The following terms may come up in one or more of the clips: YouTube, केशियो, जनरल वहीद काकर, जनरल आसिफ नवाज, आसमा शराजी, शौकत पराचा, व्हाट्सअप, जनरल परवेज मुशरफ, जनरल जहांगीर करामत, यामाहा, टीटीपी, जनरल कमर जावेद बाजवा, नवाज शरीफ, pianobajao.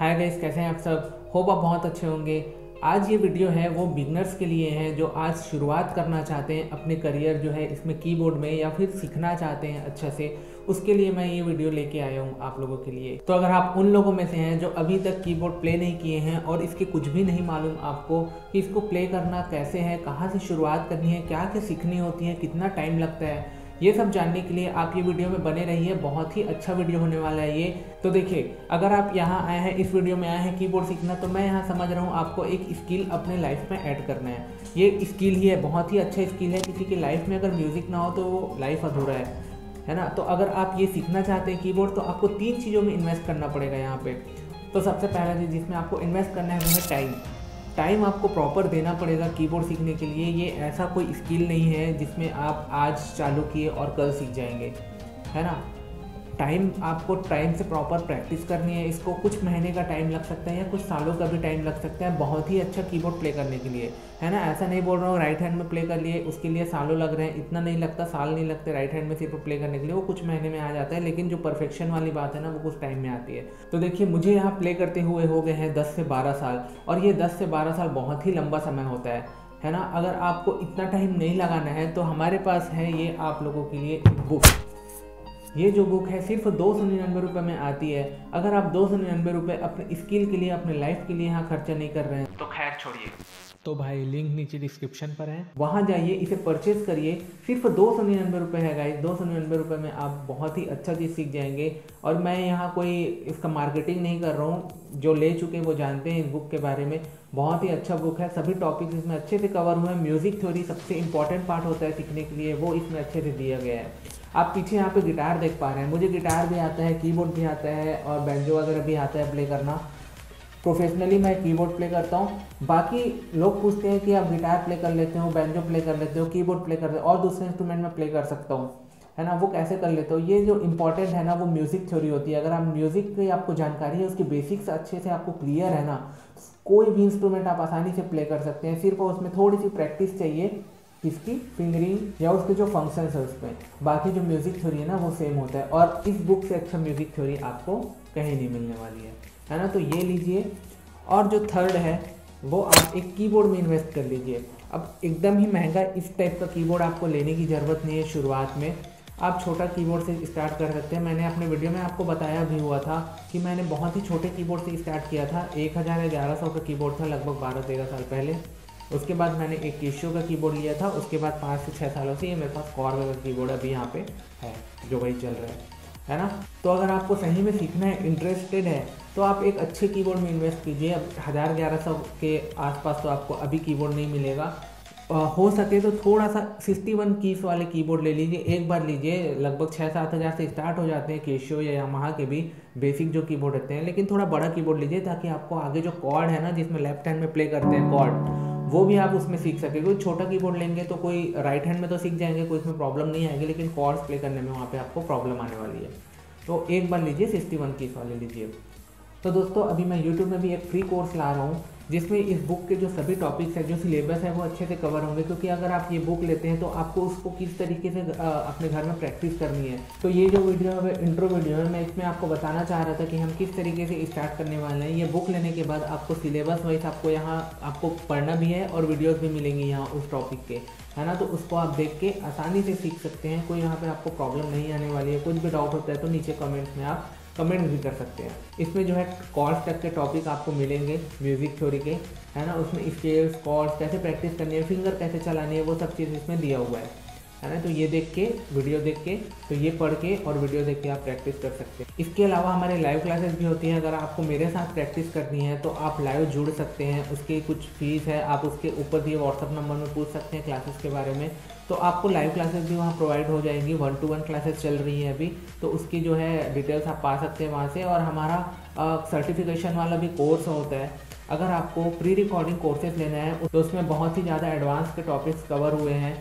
Hi guys, कैसे हैं आप सब? होप आप बहुत अच्छे होंगे। आज ये वीडियो है वो बिगनर्स के लिए है जो आज शुरुआत करना चाहते हैं अपने करियर जो है इसमें कीबोर्ड में, या फिर सीखना चाहते हैं अच्छा से। उसके लिए मैं ये वीडियो लेके आया हूँ आप लोगों के लिए। तो अगर आप उन लोगों में से हैं जो अभी तक कीबोर्ड प्ले नहीं किए हैं और इसके कुछ भी नहीं मालूम आपको कि इसको प्ले करना कैसे है, कहाँ से शुरुआत करनी है, क्या क्या सीखनी होती है, कितना टाइम लगता है, ये सब जानने के लिए आप ये वीडियो में बने रहिए। बहुत ही अच्छा वीडियो होने वाला है ये। तो देखिए, अगर आप यहाँ आए हैं, इस वीडियो में आए हैं कीबोर्ड सीखना, तो मैं यहाँ समझ रहा हूँ आपको एक स्किल अपने लाइफ में ऐड करना है। ये स्किल ही है, बहुत ही अच्छा स्किल है। किसी की लाइफ में अगर म्यूज़िक ना हो तो वो लाइफ अधूरा है ना। तो अगर आप ये सीखना चाहते हैं कीबोर्ड, तो आपको तीन चीज़ों में इन्वेस्ट करना पड़ेगा यहाँ पर। तो सबसे पहला चीज़ जिसमें आपको इन्वेस्ट करना है वो है टाइम। टाइम आपको प्रॉपर देना पड़ेगा कीबोर्ड सीखने के लिए। ये ऐसा कोई स्किल नहीं है जिसमें आप आज चालू किए और कल सीख जाएंगे, है ना। टाइम, आपको टाइम से प्रॉपर प्रैक्टिस करनी है। इसको कुछ महीने का टाइम लग सकता है या कुछ सालों का भी टाइम लग सकता है बहुत ही अच्छा कीबोर्ड प्ले करने के लिए, है ना। ऐसा नहीं बोल रहा हूँ राइट हैंड में प्ले कर लिए उसके लिए सालों लग रहे हैं, इतना नहीं लगता। साल नहीं लगते राइट हैंड में सिर्फ प्ले करने के लिए, वो कुछ महीने में आ जाता है। लेकिन जो परफेक्शन वाली बात है ना, वो कुछ टाइम में आती है। तो देखिए, मुझे यहाँ प्ले करते हुए हो गए हैं 10 से 12 साल, और ये 10 से 12 साल बहुत ही लंबा समय होता है ना। अगर आपको इतना टाइम नहीं लगाना है तो हमारे पास है ये आप लोगों के लिए बुक। ये जो बुक है सिर्फ 299 रुपये में आती है। अगर आप 299 रुपये अपने स्किल के लिए, अपने लाइफ के लिए यहाँ खर्चा नहीं कर रहे हैं तो खैर छोड़िए। तो भाई, लिंक नीचे डिस्क्रिप्शन पर है, वहाँ जाइए, इसे परचेज करिए। सिर्फ 299 रुपये है गाइस। 299 रुपये में आप बहुत ही अच्छा चीज़ सीख जाएंगे। और मैं यहाँ कोई इसका मार्केटिंग नहीं कर रहा हूँ, जो ले चुके वो जानते हैं इस बुक के बारे में। बहुत ही अच्छा बुक है, सभी टॉपिक्स इसमें अच्छे से कवर हुए हैं। म्यूज़िक थ्योरी सबसे इंपॉर्टेंट पार्ट होता है सीखने के लिए, वो इसमें अच्छे से दिया गया है। आप पीछे यहाँ पे गिटार देख पा रहे हैं। मुझे गिटार भी आता है, कीबोर्ड भी आता है, और बैंजो वगैरह भी आता है प्ले करना। प्रोफेशनली मैं कीबोर्ड प्ले करता हूँ। बाकी लोग पूछते हैं कि आप गिटार प्ले कर लेते हो, बैंजो प्ले कर लेते हो, कीबोर्ड प्ले कर लेते हो, और दूसरे इंस्ट्रूमेंट में प्ले कर सकता हूँ, है ना, वो कैसे कर लेते हो। ये जो इंपॉर्टेंट है ना, वो म्यूज़िक थ्योरी होती है। अगर आप म्यूज़िक की आपको जानकारी है, उसकी बेसिक्स अच्छे से आपको क्लियर है ना, कोई भी इंस्ट्रूमेंट आप आसानी से प्ले कर सकते हैं। सिर्फ उसमें थोड़ी सी प्रैक्टिस चाहिए, इसकी फिंगरिंग या उसके जो फंक्शंस है उसमें। बाकी जो म्यूज़िक थ्योरी है ना, वो सेम होता है। और इस बुक से अच्छा म्यूज़िक थ्योरी आपको कहीं नहीं मिलने वाली है ना। तो ये लीजिए। और जो थर्ड है वो आप एक कीबोर्ड में इन्वेस्ट कर लीजिए। अब एकदम ही महंगा इस टाइप का कीबोर्ड आपको लेने की ज़रूरत नहीं है। शुरुआत में आप छोटा कीबोर्ड से स्टार्ट कर सकते हैं। मैंने अपने वीडियो में आपको बताया भी हुआ था कि मैंने बहुत ही छोटे कीबोर्ड से स्टार्ट किया था। 1100 का कीबोर्ड था लगभग 12-13 साल पहले। उसके बाद मैंने एक केशियो का कीबोर्ड लिया था। उसके बाद 5 से 6 सालों से ये मेरे पास कॉर्ड का कीबोर्ड अभी यहाँ पे है जो भाई चल रहा है ना। तो अगर आपको सही में सीखना है, इंटरेस्टेड है, तो आप एक अच्छे कीबोर्ड में इन्वेस्ट कीजिए। अब 1100 के आसपास तो आपको अभी कीबोर्ड नहीं मिलेगा। हो सके तो थोड़ा सा 61 कीज़ वाले कीबोर्ड ले लीजिए। एक बार लीजिए, लगभग 6-7 हज़ार से स्टार्ट हो जाते हैं केशियो या यामाहा के भी बेसिक जो कीबोर्ड रहते हैं। लेकिन थोड़ा बड़ा कीबोर्ड लीजिए ताकि आपको आगे जो कॉर्ड है ना, जिसमें लेफ्ट हैंड में प्ले करते हैं कॉर्ड, वो भी आप उसमें सीख सके। कोई छोटा कीबोर्ड लेंगे तो कोई राइट हैंड में तो सीख जाएंगे, कोई इसमें प्रॉब्लम नहीं आएगी, लेकिन कॉर्ड्स प्ले करने में वहाँ पे आपको प्रॉब्लम आने वाली है। तो एक बार लीजिए, 61 कीज़ वाले लीजिए। तो दोस्तों, अभी मैं यूट्यूब में भी एक फ्री कोर्स ला रहा हूँ जिसमें इस बुक के जो सभी टॉपिक्स हैं, जो सिलेबस है, वो अच्छे से कवर होंगे। क्योंकि अगर आप ये बुक लेते हैं तो आपको उसको किस तरीके से अपने घर में प्रैक्टिस करनी है। तो ये जो वीडियो है इंट्रो वीडियो है, मैं इसमें आपको बताना चाह रहा था कि हम किस तरीके से स्टार्ट करने वाले हैं। ये बुक लेने के बाद आपको सिलेबस वाइज आपको यहाँ आपको पढ़ना भी है और वीडियोज़ भी मिलेंगी यहाँ उस टॉपिक के, है ना। तो उसको आप देख के आसानी से सीख सकते हैं। कोई यहाँ पर आपको प्रॉब्लम नहीं आने वाली है। कुछ भी डाउट होता है तो नीचे कमेंट्स में आप कमेंट भी कर सकते हैं। इसमें जो है कॉर्ड्स तक के टॉपिक आपको मिलेंगे, म्यूज़िक थ्योरी के, है ना। उसमें स्केल्स, कॉर्ड्स कैसे प्रैक्टिस करनी है, फिंगर कैसे चलानी है, वो सब चीज़ इसमें दिया हुआ है ना। तो ये देख के, वीडियो देख के, तो ये पढ़ के और वीडियो देख के आप प्रैक्टिस कर सकते हैं। इसके अलावा हमारे लाइव क्लासेस भी होती हैं। अगर आपको मेरे साथ प्रैक्टिस करनी है तो आप लाइव जुड़ सकते हैं। उसकी कुछ फीस है, आप उसके ऊपर दिए व्हाट्सअप नंबर में पूछ सकते हैं क्लासेस के बारे में। तो आपको लाइव क्लासेस भी वहाँ प्रोवाइड हो जाएंगी। 1-to-1 क्लासेस चल रही है अभी, तो उसकी जो है डिटेल्स आप पा सकते हैं वहाँ से। और हमारा सर्टिफिकेशन वाला भी कोर्स होता है। अगर आपको प्री रिकॉर्डिंग कोर्सेज लेना है तो उसमें बहुत ही ज़्यादा एडवांस के टॉपिक्स कवर हुए हैं।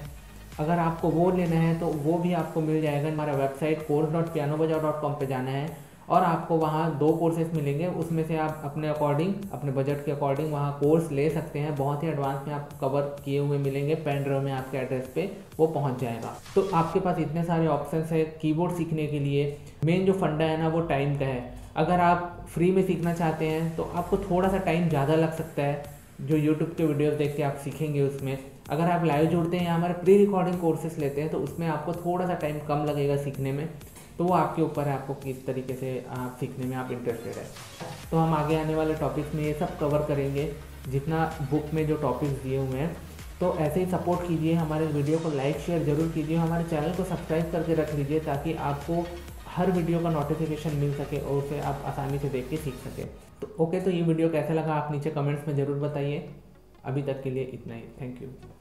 अगर आपको वो लेना है तो वो भी आपको मिल जाएगा। हमारा वेबसाइट course.pianobajao.com पे जाना है और आपको वहाँ 2 कोर्सेस मिलेंगे। उसमें से आप अपने अकॉर्डिंग, अपने बजट के अकॉर्डिंग वहाँ कोर्स ले सकते हैं। बहुत ही एडवांस में आप कवर किए हुए मिलेंगे। पेन ड्राइव में आपके एड्रेस पे वो पहुँच जाएगा। तो आपके पास इतने सारे ऑप्शंस है कीबोर्ड सीखने के लिए। मेन जो फंडा है ना, वो टाइम का है। अगर आप फ्री में सीखना चाहते हैं तो आपको थोड़ा सा टाइम ज़्यादा लग सकता है जो YouTube के वीडियोस देख के आप सीखेंगे उसमें। अगर आप लाइव जुड़ते हैं या हमारे प्री रिकॉर्डिंग कोर्सेस लेते हैं तो उसमें आपको थोड़ा सा टाइम कम लगेगा सीखने में, तो वो आपके ऊपर है आपको किस तरीके से आप सीखने में आप इंटरेस्टेड है। तो हम आगे आने वाले टॉपिक्स में ये सब कवर करेंगे जितना बुक में जो टॉपिक्स दिए हुए हैं। तो ऐसे ही सपोर्ट कीजिए, हमारे वीडियो को लाइक शेयर ज़रूर कीजिए, हमारे चैनल को सब्सक्राइब करके रख लीजिए ताकि आपको हर वीडियो का नोटिफिकेशन मिल सके और उसे आप आसानी से देख के सीख सके। तो ओके, तो ये वीडियो कैसा लगा आप नीचे कमेंट्स में ज़रूर बताइए। अभी तक के लिए इतना ही, थैंक यू।